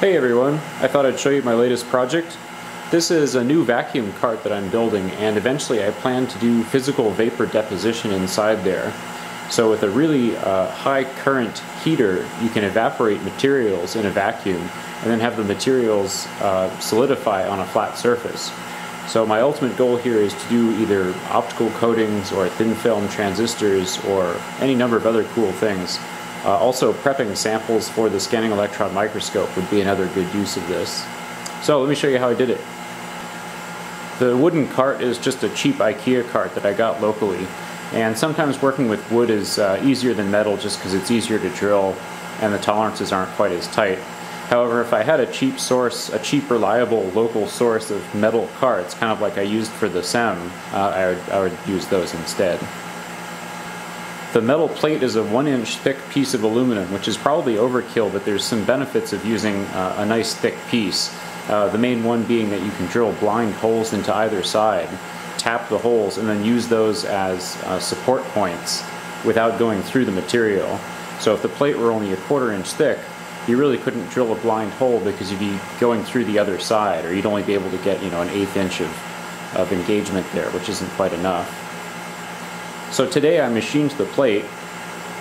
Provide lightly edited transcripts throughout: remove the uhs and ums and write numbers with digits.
Hey everyone, I thought I'd show you my latest project. This is a new vacuum cart that I'm building, and eventually I plan to do physical vapor deposition inside there. So with a really high current heater, you can evaporate materials in a vacuum and then have the materials solidify on a flat surface. So my ultimate goal here is to do either optical coatings or thin film transistors or any number of other cool things. Also, prepping samples for the scanning electron microscope would be another good use of this. So let me show you how I did it. The wooden cart is just a cheap IKEA cart that I got locally, and sometimes working with wood is easier than metal just because it's easier to drill and the tolerances aren't quite as tight. However, if I had a cheap source, a cheap reliable local source of metal carts, kind of like I used for the SEM, I would use those instead. The metal plate is a 1-inch thick piece of aluminum, which is probably overkill, but there's some benefits of using a nice thick piece. The main one being that you can drill blind holes into either side, tap the holes, and then use those as support points without going through the material. So if the plate were only a 1/4 inch thick, you really couldn't drill a blind hole because you'd be going through the other side, or you'd only be able to get, you know, an 1/8 inch of engagement there, which isn't quite enough. So today I machined the plate,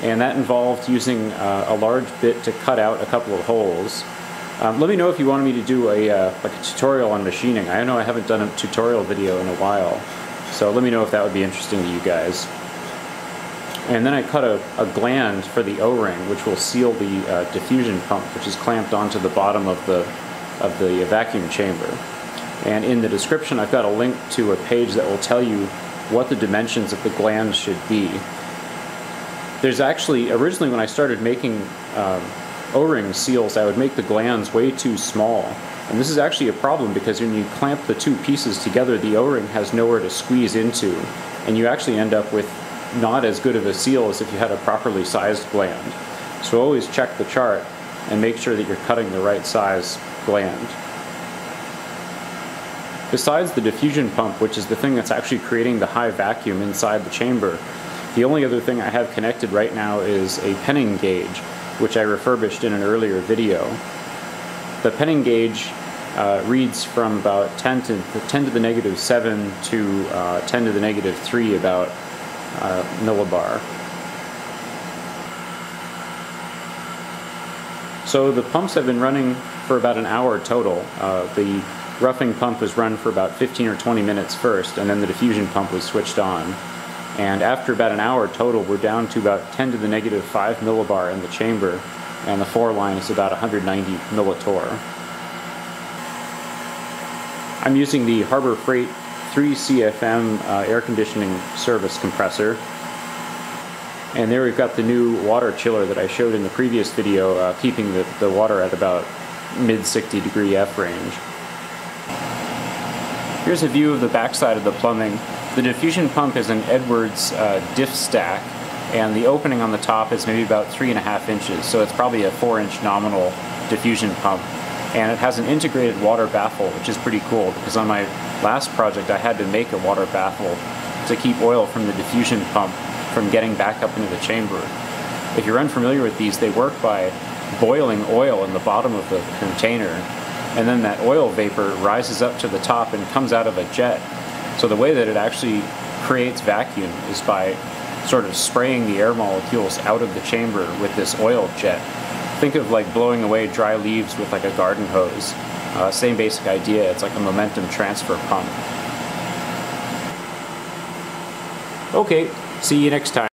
and that involved using a large bit to cut out a couple of holes. Let me know if you wanted me to do like a tutorial on machining. I know I haven't done a tutorial video in a while, so let me know if that would be interesting to you guys. And then I cut a gland for the O-ring, which will seal the diffusion pump, which is clamped onto the bottom of the vacuum chamber. And in the description I've got a link to a page that will tell you what the dimensions of the gland should be. There's actually, originally when I started making O-ring seals, I would make the glands way too small. And this is actually a problem because when you clamp the two pieces together, the O-ring has nowhere to squeeze into, and you actually end up with not as good of a seal as if you had a properly sized gland. So always check the chart and make sure that you're cutting the right size gland. Besides the diffusion pump, which is the thing that's actually creating the high vacuum inside the chamber, the only other thing I have connected right now is a penning gauge, which I refurbished in an earlier video. The penning gauge reads from about 10 to the -7 to 10 to the -3 about millibar. So the pumps have been running for about an hour total. The roughing pump was run for about 15 or 20 minutes first, and then the diffusion pump was switched on. And after about an hour total, we're down to about 10 to the -5 millibar in the chamber, and the 4 line is about 190 millitorr. I'm using the Harbor Freight 3 CFM air conditioning service compressor. And there we've got the new water chiller that I showed in the previous video, keeping the water at about mid 60 degree F range. Here's a view of the backside of the plumbing. The diffusion pump is an Edwards diff stack, and the opening on the top is maybe about 3.5 inches, so it's probably a 4-inch nominal diffusion pump. And it has an integrated water baffle, which is pretty cool, because on my last project I had to make a water baffle to keep oil from the diffusion pump from getting back up into the chamber. If you're unfamiliar with these, they work by boiling oil in the bottom of the container, and then that oil vapor rises up to the top and comes out of a jet. So the way that it actually creates vacuum is by sort of spraying the air molecules out of the chamber with this oil jet. Think of like blowing away dry leaves with like a garden hose. Same basic idea, it's like a momentum transfer pump. Okay, see you next time.